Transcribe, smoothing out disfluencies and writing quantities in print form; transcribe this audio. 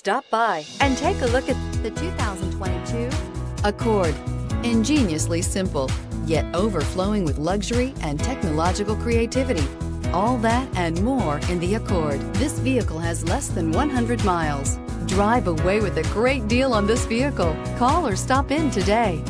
Stop by and take a look at the 2022 Accord. Ingeniously simple, yet overflowing with luxury and technological creativity. All that and more in the Accord. This vehicle has less than 100 miles. Drive away with a great deal on this vehicle. Call or stop in today.